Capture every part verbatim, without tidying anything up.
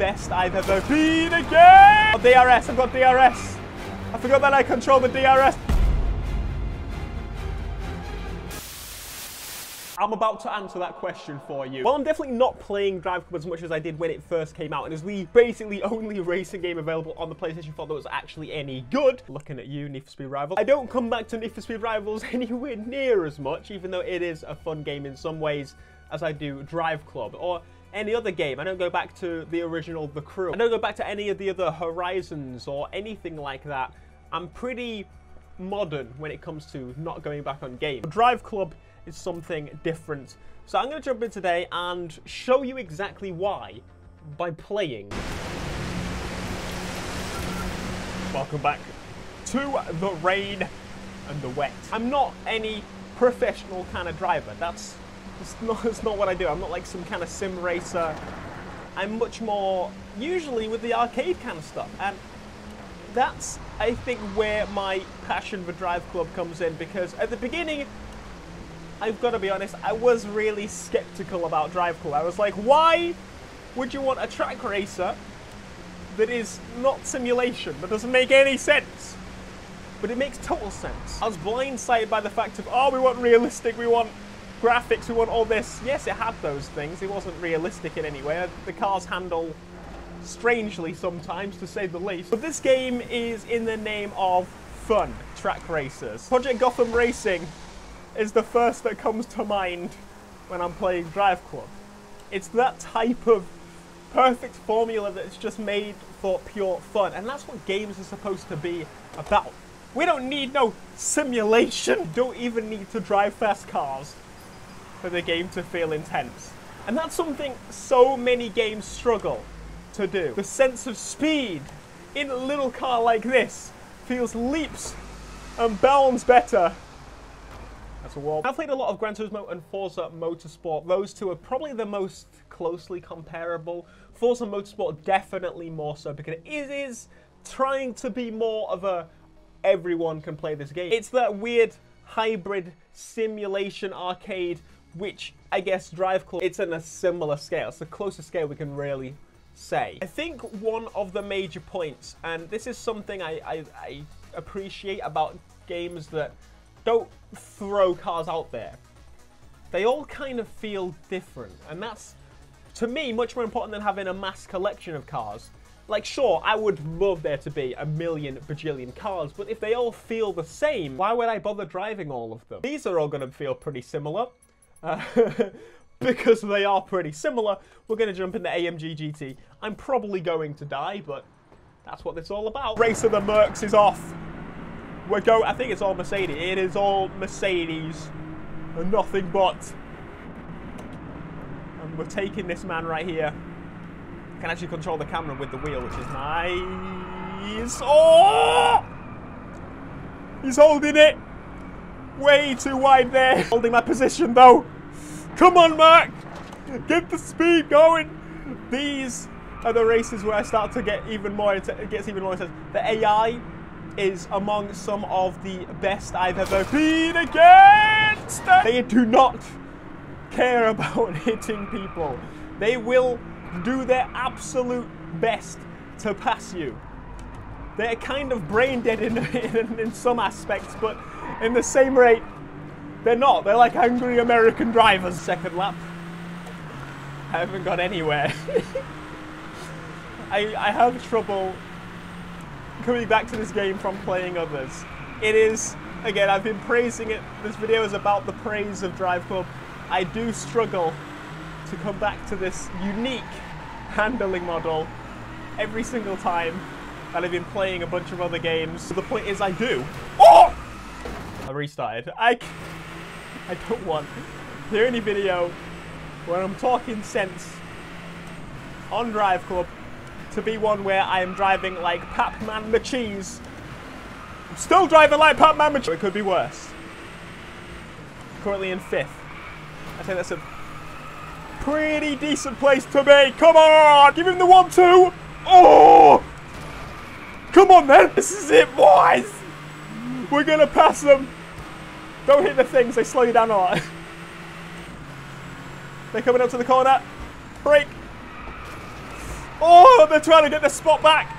best I've ever been again! Oh, D R S, I've got D R S. I forgot that I control the D R S. I'm about to answer that question for you. Well, I'm definitely not playing Driveclub as much as I did when it first came out, and as the basically only racing game available on the PlayStation four that was actually any good. Looking at you, Need for Speed Rivals. I don't come back to Need for Speed Rivals anywhere near as much, even though it is a fun game in some ways, as I do Driveclub or any other game. I don't go back to the original The Crew. I don't go back to any of the other Horizons or anything like that. I'm pretty modern when it comes to not going back on games. Driveclub is something different. So I'm going to jump in today and show you exactly why by playing. Welcome back to the rain and the wet. I'm not any professional kind of driver. That's It's not, that's not what I do. I'm not like some kind of sim racer. I'm much more usually with the arcade kind of stuff. And that's, I think, where my passion for Driveclub comes in, because at the beginning, I've got to be honest, I was really skeptical about Driveclub. I was like, why would you want a track racer that is not simulation? That doesn't make any sense. But it makes total sense. I was blindsided by the fact of, oh, we want realistic, we want graphics, we want all this. Yes, it had those things. It wasn't realistic in any way. The cars handle strangely sometimes, to say the least. But this game is in the name of fun track racers. Project Gotham Racing is the first that comes to mind when I'm playing Driveclub. It's that type of perfect formula that's just made for pure fun. And that's what games are supposed to be about. We don't need no simulation. We don't even need to drive fast cars for the game to feel intense. And that's something so many games struggle to do. The sense of speed in a little car like this feels leaps and bounds better. That's a warp. I've played a lot of Gran Turismo and Forza Motorsport. Those two are probably the most closely comparable. Forza Motorsport definitely more so, because it is trying to be more of a everyone can play this game. It's that weird hybrid simulation arcade, which I guess Driveclub, it's on a similar scale. It's the closest scale we can really say. I think one of the major points, and this is something I, I, I appreciate about games that don't throw cars out there, they all kind of feel different. And that's, to me, much more important than having a mass collection of cars. Like, sure, I would love there to be a million bajillion cars, but if they all feel the same, why would I bother driving all of them? These are all going to feel pretty similar. Uh, because they are pretty similar, we're going to jump into A M G G T. I'm probably going to die, but that's what it's all about. Race of the Mercs is off. We're go. I think it's all Mercedes. It is all Mercedes and nothing but. And we're taking this man right here. Can actually control the camera with the wheel, which is nice. Oh! He's holding it way too wide there. Holding my position though. Come on, Mark! Get the speed going. These are the races where I start to get even more. It gets even more intense. The A I is among some of the best I've ever been against. They do not care about hitting people. They will do their absolute best to pass you. They're kind of brain dead in, in, in some aspects, but in the same rate, they're not. They're like angry American drivers. Second lap. I haven't got anywhere. I, I have trouble coming back to this game from playing others. It is, again, I've been praising it. This video is about the praise of Driveclub. I do struggle to come back to this unique handling model every single time that I've been playing a bunch of other games. So the point is I do. Oh! I restarted. I, I don't want the only video where I'm talking sense on Driveclub to be one where I am driving like Pac-Man the Cheese. I'm still driving like Pac-Man the Cheese. It could be worse. Currently in fifth. I think that's a pretty decent place to be. Come on! Give him the one, two! Oh! Come on, then! This is it, boys! We're gonna pass them! Don't hit the things, they slow you down a lot. They're coming up to the corner. Brake! Oh, they're trying to get their spot back.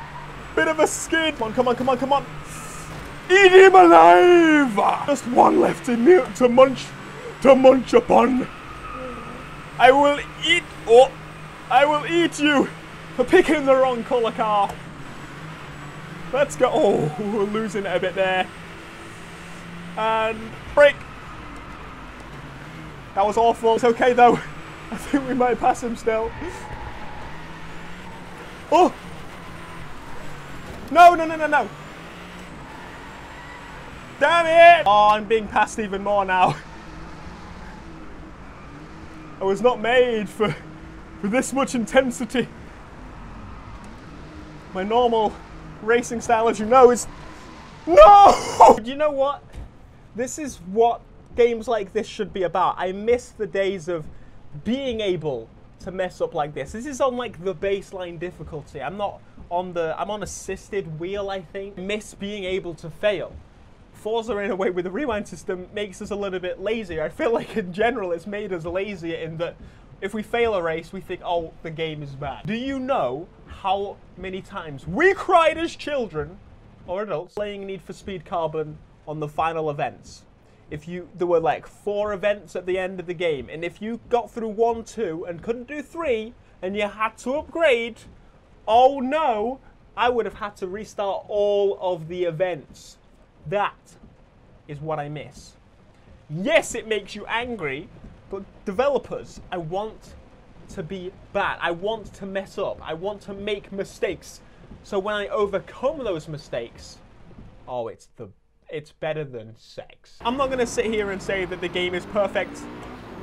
Bit of a skid. Come on, come on, come on, come on. Eat him alive! Just one left in me to munch, to munch upon. I will eat, oh, I will eat you for picking the wrong colour car. Let's go. Oh, we're losing it a bit there. And break. That was awful. It's okay though. I think we might pass him still. Oh! No, no, no, no, no. Damn it! Oh, I'm being passed even more now. I was not made for, for this much intensity. My normal racing style, as you know, is... No! You know what? This is what games like this should be about. I miss the days of being able to mess up like this. This is on like the baseline difficulty. I'm not on the... I'm on assisted wheel, I think. I miss being able to fail. Forza, in a way, with the rewind system, makes us a little bit lazier. I feel like, in general, it's made us lazier in that if we fail a race, we think, oh, the game is bad. Do you know how many times we cried as children, or adults, playing Need for Speed Carbon on the final events? If you, there were like four events at the end of the game, and if you got through one, two, and couldn't do three, and you had to upgrade, oh no, I would have had to restart all of the events. That is what I miss. Yes, it makes you angry, but developers, I want to be bad. I want to mess up. I want to make mistakes. So when I overcome those mistakes, oh, it's the it's better than sex. I'm not gonna sit here and say that the game is perfect,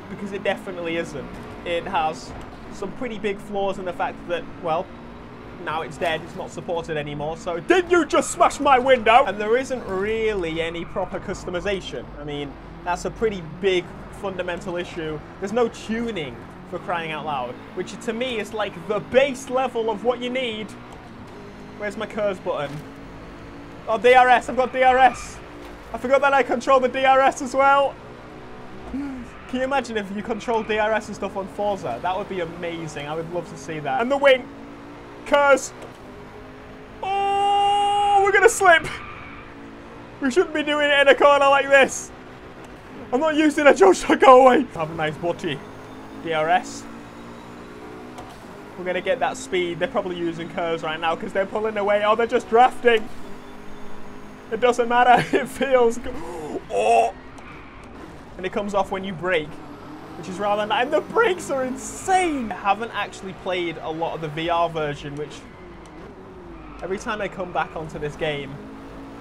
because it definitely isn't. It has some pretty big flaws in the fact that, well, now it's dead, it's not supported anymore, so did you just smash my window? And there isn't really any proper customization. I mean, that's a pretty big fundamental issue. There's no tuning, for crying out loud, which to me is like the base level of what you need. Where's my curves button? Oh, D R S, I've got D R S. I forgot that I control the D R S as well. Can you imagine if you control D R S and stuff on Forza? That would be amazing, I would love to see that. And the wing. Cause, oh, we're gonna slip. We shouldn't be doing it in a corner like this. I'm not using a Joshua, go away. Have a nice butty. D R S. We're gonna get that speed. They're probably using curves right now because they're pulling away. Oh, they're just drafting. It doesn't matter. It feels good. Oh. And it comes off when you brake, which is rather nice. And the brakes are insane! I haven't actually played a lot of the V R version, which every time I come back onto this game,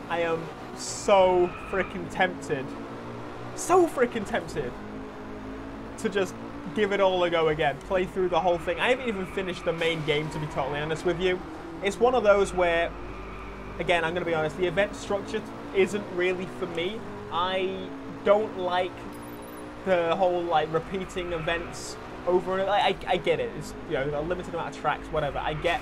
I am so freaking tempted, so freaking tempted to just give it all a go again, play through the whole thing. I haven't even finished the main game, to be totally honest with you. It's one of those where, again, I'm going to be honest, the event structure isn't really for me. I don't like the whole like repeating events over and like, I, I get it. It's, you know, a limited amount of tracks, whatever. I get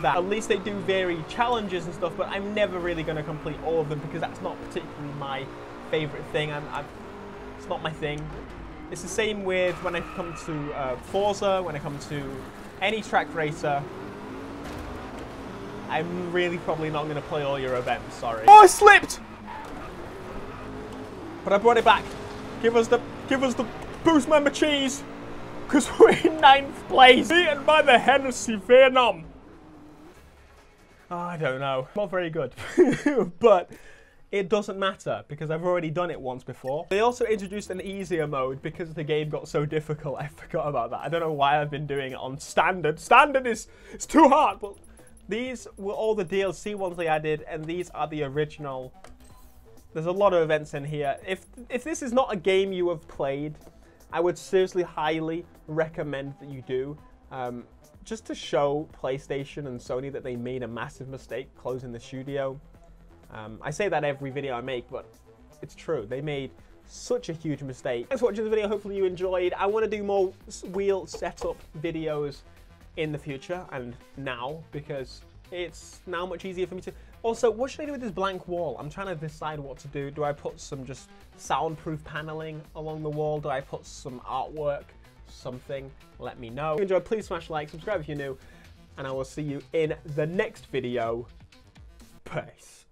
that. At least they do vary challenges and stuff, but I'm never really going to complete all of them because that's not particularly my favorite thing. I'm, I'm, it's not my thing. It's the same with when I come to uh, Forza, when I come to any track racer. I'm really probably not going to play all your events, sorry. Oh, I slipped! But I brought it back. Give us the... Give us the boost, my cheese, because we're in ninth place. Beaten by the Hennessy Venom. Oh, I don't know. Not very good. But it doesn't matter because I've already done it once before. They also introduced an easier mode because the game got so difficult. I forgot about that. I don't know why I've been doing it on standard. Standard is it's too hard. But these were all the D L C ones they added, and these are the original. There's a lot of events in here. If if this is not a game you have played, I would seriously highly recommend that you do. Um, just to show PlayStation and Sony that they made a massive mistake closing the studio. Um, I say that every video I make, but it's true. They made such a huge mistake. Thanks for watching the video. Hopefully you enjoyed. I want to do more wheel setup videos in the future and now because it's now much easier for me to... Also, what should I do with this blank wall? I'm trying to decide what to do. Do I put some just soundproof paneling along the wall? Do I put some artwork? Something? Let me know. If you enjoyed, please smash like, subscribe if you're new. and I will see you in the next video. Peace.